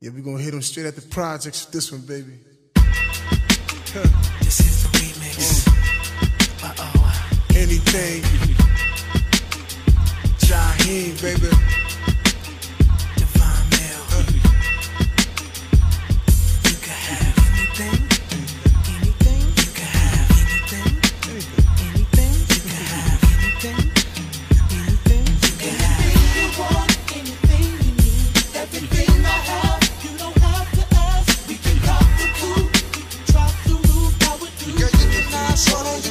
Yeah, we gonna hit them straight at the projects with this one, baby. This is the remix. Anything. Jaheim, baby. Divine Mail. You can have anything. Anything. You can have anything. Anything. You can have anything. Anything. You can have anything you want. Anything you need. Everything I have. You don't have to ask. We can drop the coupe. We can drop the roof. I would do it. Girl, you can not show you.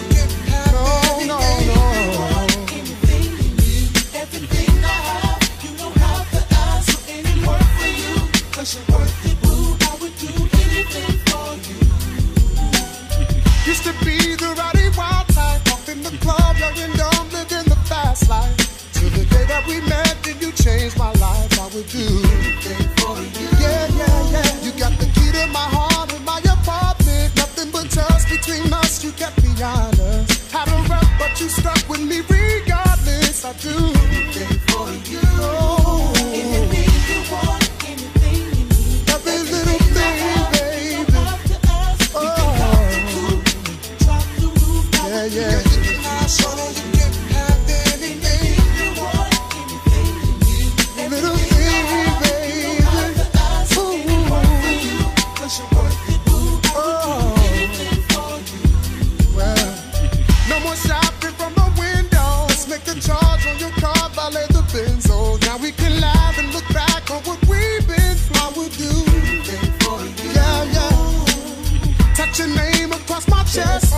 Used to be the rowdy wild type, off in the club, loving dumb, living the fast life. Till the day that we met, then you changed my life. I would do anything for you. Yeah, yeah, yeah. You got the key to my heart and my apartment. Nothing but dust between us. You kept me honest. Had a rep, but you stuck with me regardless. I do anything for you. Oh. Anything you want, anything you need, every little thing. Yeah, you can have so you can have anything you want, anything you need, little thing, baby. You don't have to ask anyone for you, 'cause you're worth it, boo. I would do anything for you. Well, no more shopping from the window. Let's make the charge on your car, valet the Benz. Oh, now we can laugh and look back on what we've been. I would do anything for you. Yeah, yeah. Touch your name across my chest.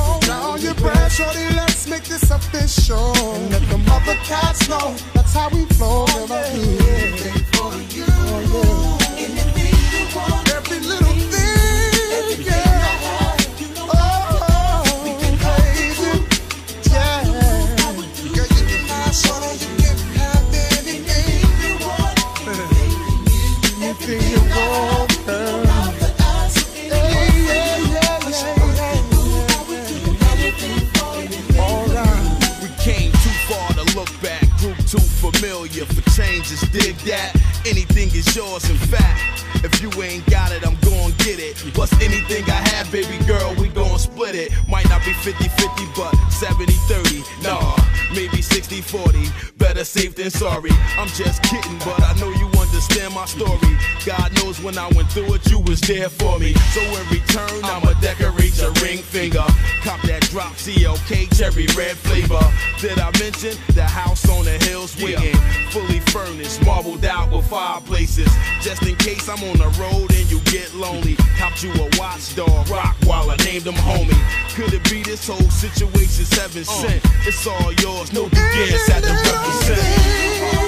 Shorty, let's make this official. And let the mother cats know that's how we flow. Oh, yeah. Anything for you. Oh, yeah. Anything you want. Every little thing. Everything, yeah. I have. You know, oh, we can crazy. Yeah. I would do. Girl, you can have shorty, you can have anything. Anything you want. Anything you need. Everything you want. Familiar for changes, dig that. Anything is yours, in fact. If you ain't got it, I'm gon' get it. Plus anything I have, baby girl, we gon' split it. Might not be 50-50, but 70-30. Nah, maybe 60-40. Better safe than sorry. I'm just kidding, but I know you understand my story. God knows when I went through it, you was there for me. So in return, I'ma decorate your ring finger. Cop that drop, CLK, cherry red flavor. Did I mention the house on the hill swinging? Yeah. Fully furnished, marbled out with fireplaces. Just in case I'm on the road and you get lonely. Copped you a watchdog, rock while I named him homie. Could it be this whole situation's heaven sent? It's all yours, no begins at the represent.